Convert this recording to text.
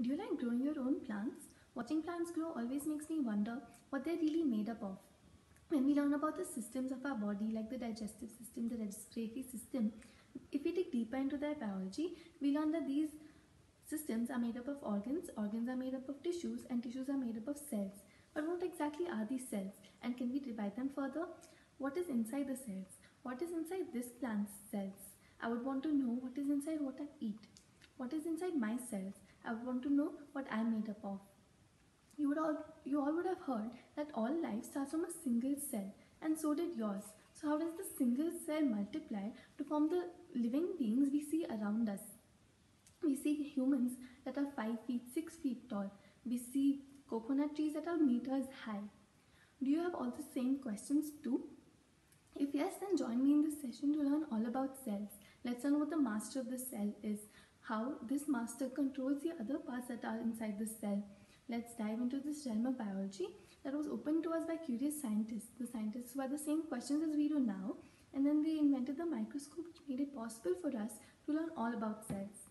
Do you like growing your own plants? Watching plants grow always makes me wonder what they're really made up of. When we learn about the systems of our body, like the digestive system, the respiratory system, if we dig deeper into their biology, we learn that these systems are made up of organs, organs are made up of tissues, and tissues are made up of cells. But what exactly are these cells, and can we divide them further? What is inside the cells? What is inside this plant's cells? I would want to know what is inside what I eat. What is inside my cells? I would want to know what I am made up of. You all would have heard that all life starts from a single cell, and so did yours. So how does the single cell multiply to form the living beings we see around us? We see humans that are 5 feet, 6 feet tall. We see coconut trees that are meters high. Do you have all the same questions too? If yes, then join me in this session to learn all about cells. Let's learn what the master of the cell is, how this master controls the other parts that are inside the cell. Let's dive into this realm of biology that was opened to us by curious scientists. The scientists who had the same questions as we do now, and then they invented the microscope, which made it possible for us to learn all about cells.